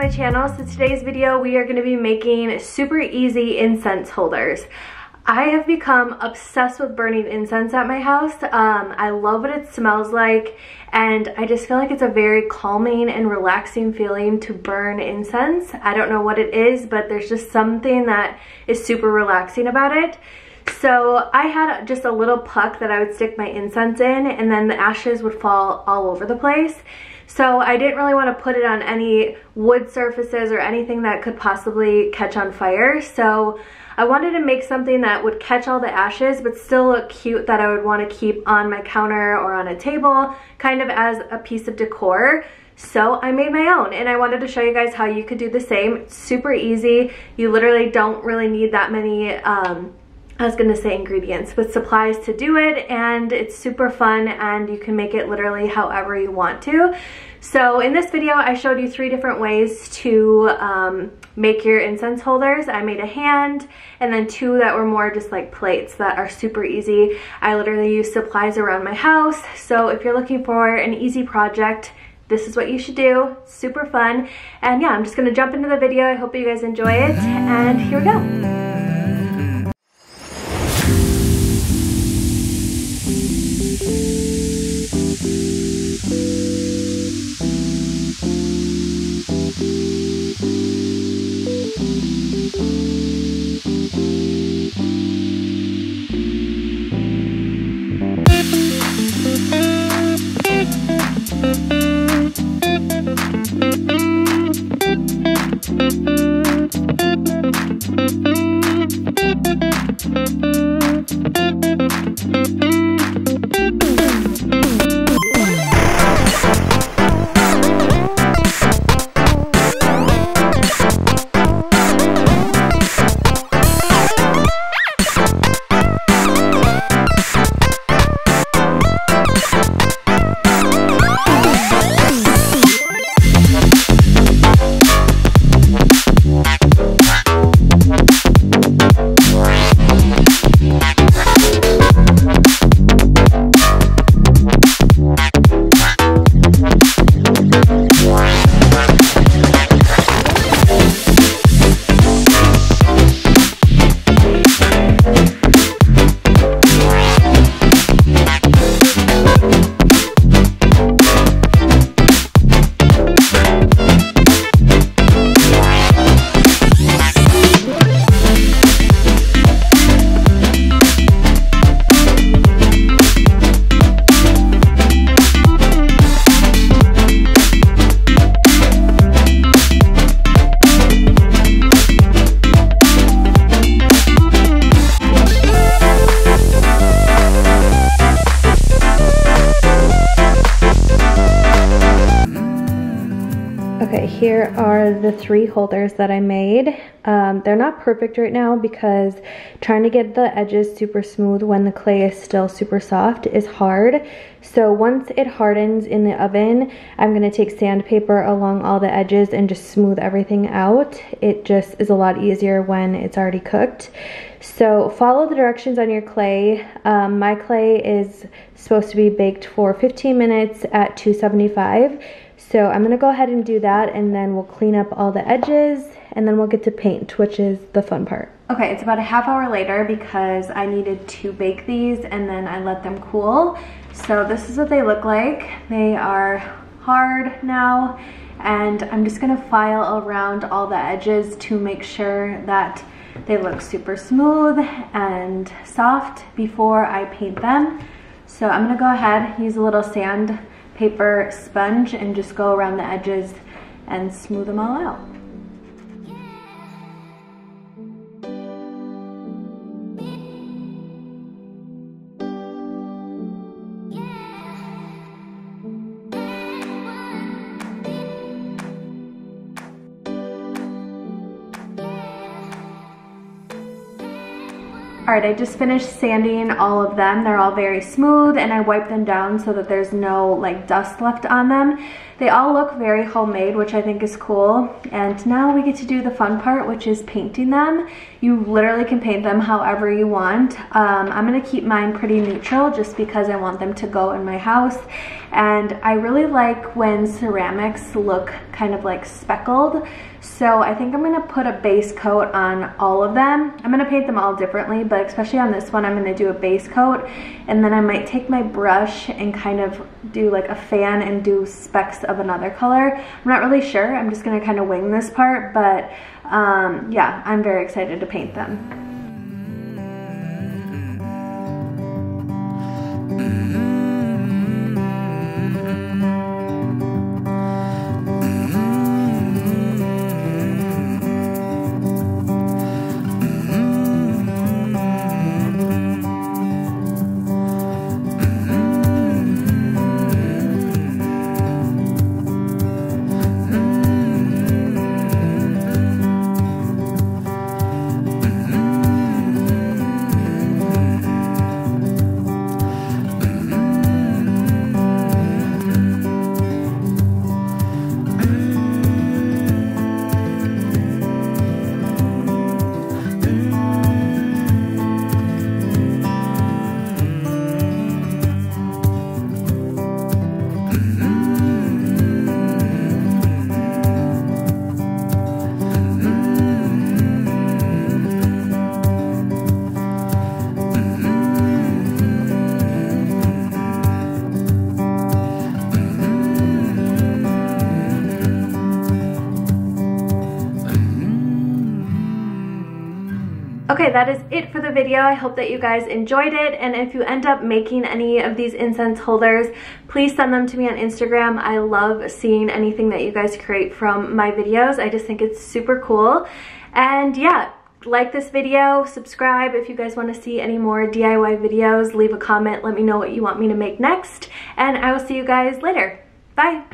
my channel. So today's video we are going to be making super easy incense holders. I have become obsessed with burning incense at my house. I love what it smells like, and I just feel like it's a very calming and relaxing feeling to burn incense. I don't know what it is, but there's just something that is super relaxing about it. So I had just a little puck that I would stick my incense in, and then the ashes would fall all over the place. So I didn't really want to put it on any wood surfaces or anything that could possibly catch on fire. So I wanted to make something that would catch all the ashes but still look cute, that I would want to keep on my counter or on a table, kind of as a piece of decor. So I made my own, and I wanted to show you guys how you could do the same. It's super easy. You literally don't really need that many ingredients, but supplies to do it, and it's super fun, and you can make it literally however you want to. So in this video I showed you three different ways to make your incense holders. I made a hand, and then two that were more just like plates that are super easy. I literally use supplies around my house, so if you're looking for an easy project, this is what you should do. It's super fun, and yeah, I'm just gonna jump into the video. I hope you guys enjoy it, and here we go. Here are the three holders that I made. They're not perfect right now because trying to get the edges super smooth when the clay is still super soft is hard. So once it hardens in the oven, I'm going to take sandpaper along all the edges and just smooth everything out. It just is a lot easier when it's already cooked. So follow the directions on your clay. My clay is supposed to be baked for 15 minutes at 275. So I'm going to go ahead and do that, and then we'll clean up all the edges, and then we'll get to paint, which is the fun part. Okay, it's about a half hour later because I needed to bake these, and then I let them cool. So this is what they look like. They are hard now, and I'm just going to file around all the edges to make sure that they look super smooth and soft before I paint them. So I'm going to go ahead, use a little sandpaper sponge, and just go around the edges and smooth them all out. Alright, I just finished sanding all of them. They're all very smooth, and I wiped them down so that there's no like dust left on them. They all look very homemade, which I think is cool. And now we get to do the fun part, which is painting them. You literally can paint them however you want. I'm going to keep mine pretty neutral just because I want them to go in my house, and I really like when ceramics look kind of like speckled, so I think I'm gonna put a base coat on all of them. I'm gonna paint them all differently, but especially on this one I'm gonna do a base coat, and then I might take my brush and kind of do like a fan and do specks of another color. I'm not really sure, I'm just gonna kind of wing this part, but yeah, I'm very excited to paint them. Okay, that is it for the video. I hope that you guys enjoyed it, and if you end up making any of these incense holders, please send them to me on Instagram. I love seeing anything that you guys create from my videos. I just think it's super cool. And yeah, like this video, subscribe if you guys want to see any more DIY videos, leave a comment, let me know what you want me to make next, and I will see you guys later. Bye!